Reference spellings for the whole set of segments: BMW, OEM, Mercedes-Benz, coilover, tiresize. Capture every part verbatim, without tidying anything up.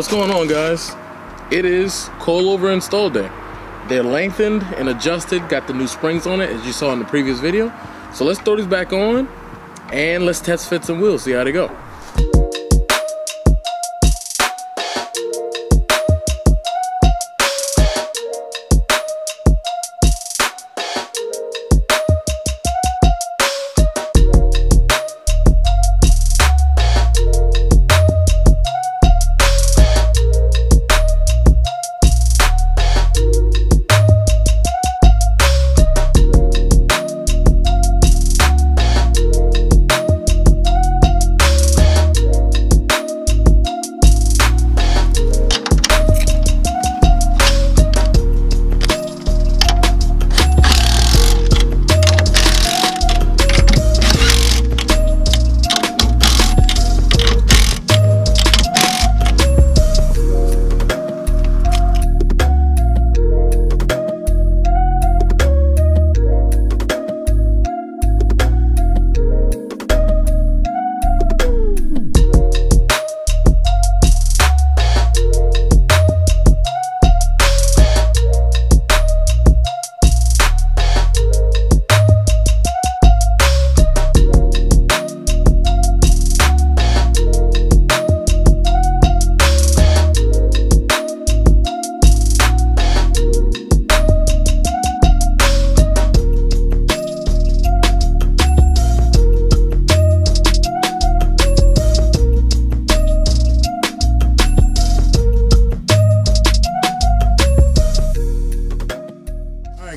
What's going on, guys? It is coilover install day. They're lengthened and adjusted, got the new springs on it, as you saw in the previous video. So let's throw these back on and let's test fit some wheels, see how they go.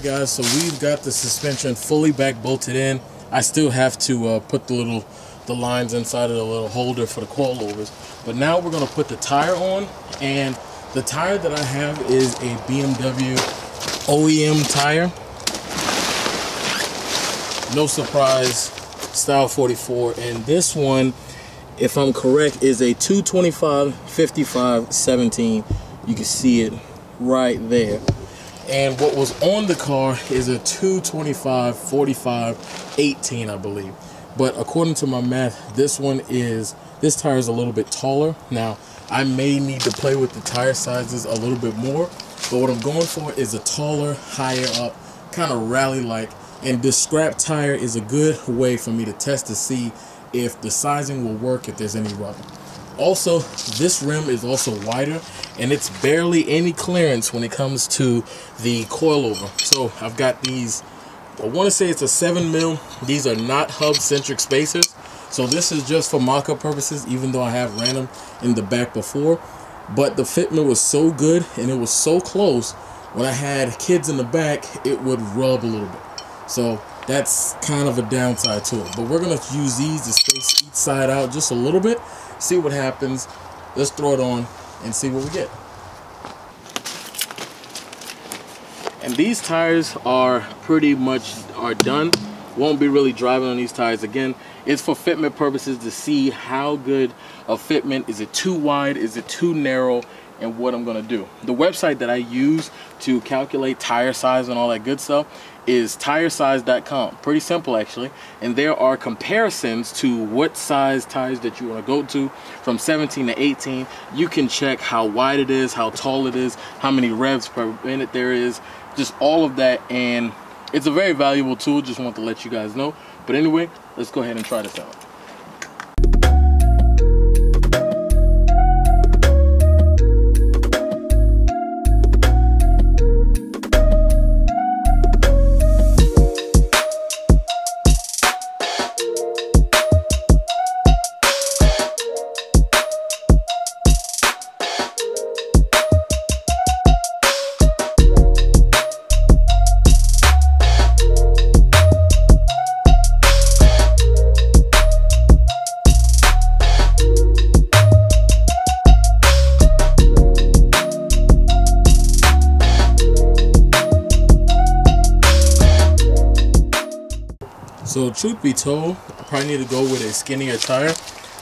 Guys, so we've got the suspension fully back bolted in. I still have to uh, put the little the lines inside of the little holder for the coilovers, but now we're going to put the tire on, and the tire that I have is a B M W O E M tire, no surprise, style forty-four, and this one, if I'm correct, is a two twenty-five fifty-five seventeen. You can see it right there. And what was on the car is a two twenty-five forty-five eighteen, I believe. But according to my math, this one is, this tire is a little bit taller. Now, I may need to play with the tire sizes a little bit more, but what I'm going for is a taller, higher up, kind of rally-like. And this scrap tire is a good way for me to test to see if the sizing will work, if there's any rubbing. Also, this rim is also wider, and it's barely any clearance when it comes to the coilover. So I've got these, I want to say it's a seven mil. These are not hub-centric spacers, so this is just for mock-up purposes, even though I have ran them in the back before. But the fitment was so good, and it was so close, when I had kids in the back, it would rub a little bit. So that's kind of a downside to it. But we're going to use these to space each side out just a little bit, see what happens. Let's throw it on and see what we get. And these tires are pretty much are done. Won't be really driving on these tires again. It's for fitment purposes to see how good a fitment. Is it too wide? Is it too narrow? And what I'm gonna do. The website that I use to calculate tire size and all that good stuff is tiresize dot com. Pretty simple, actually. And there are comparisons to what size tires that you want to go to from seventeen to eighteen. You can check how wide it is, how tall it is, how many revs per minute there is, just all of that. And it's a very valuable tool, just want to let you guys know. But anyway, let's go ahead and try this out. So truth be told, I probably need to go with a skinnier tire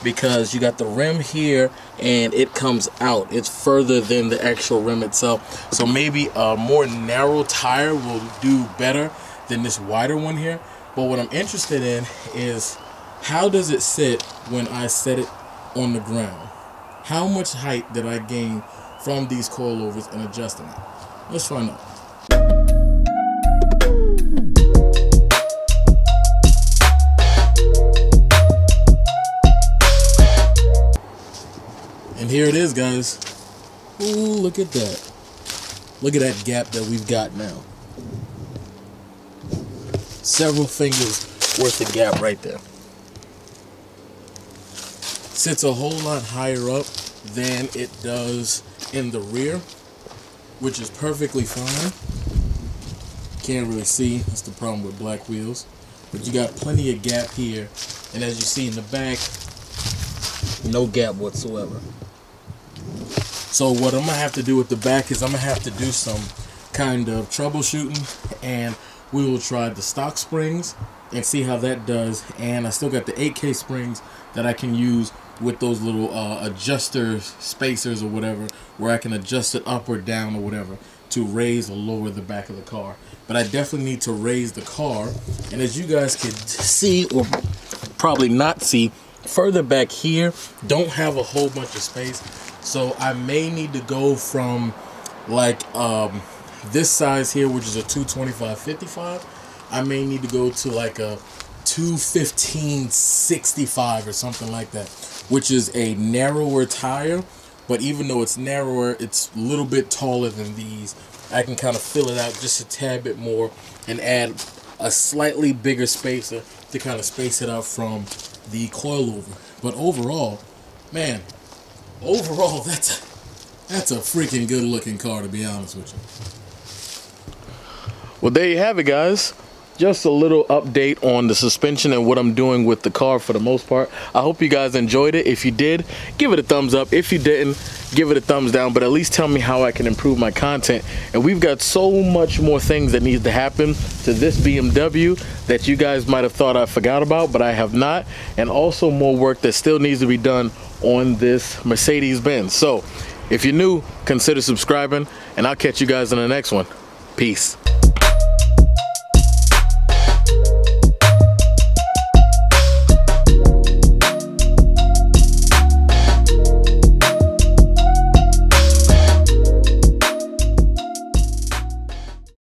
because you got the rim here and it comes out. It's further than the actual rim itself. So maybe a more narrow tire will do better than this wider one here. But what I'm interested in is how does it sit when I set it on the ground? how much height did I gain from these coilovers and adjusting it? Let's find out. And here it is, guys. Ooh, look at that. Look at that gap that we've got now. Several fingers worth of gap right there. Sits a whole lot higher up than it does in the rear, which is perfectly fine. Can't really see, that's the problem with black wheels. But you got plenty of gap here, and as you see in the back, no gap whatsoever. So what I'm gonna have to do with the back is I'm gonna have to do some kind of troubleshooting, and we will try the stock springs and see how that does. And I still got the eight K springs that I can use with those little uh, adjusters, spacers or whatever, where I can adjust it up or down or whatever to raise or lower the back of the car. But I definitely need to raise the car. And as you guys can see, or probably not see, further back here, don't have a whole bunch of space. So I may need to go from like um, this size here, which is a two twenty-five fifty-five. I may need to go to like a two fifteen sixty-five or something like that, which is a narrower tire, but even though it's narrower, it's a little bit taller than these. I can kind of fill it out just a tad bit more and add a slightly bigger spacer to kind of space it out from the coilover. But overall, man, overall, that's a, that's a freaking good looking car, to be honest with you. Well, there you have it, guys. Just a little update on the suspension and what I'm doing with the car for the most part. I hope you guys enjoyed it. If you did, give it a thumbs up. If you didn't, give it a thumbs down, but at least tell me how I can improve my content. And we've got so much more things that needs to happen to this B M W that you guys might have thought I forgot about, but I have not. And also more work that still needs to be done on this Mercedes-Benz. So if you're new, consider subscribing, and I'll catch you guys in the next one. Peace.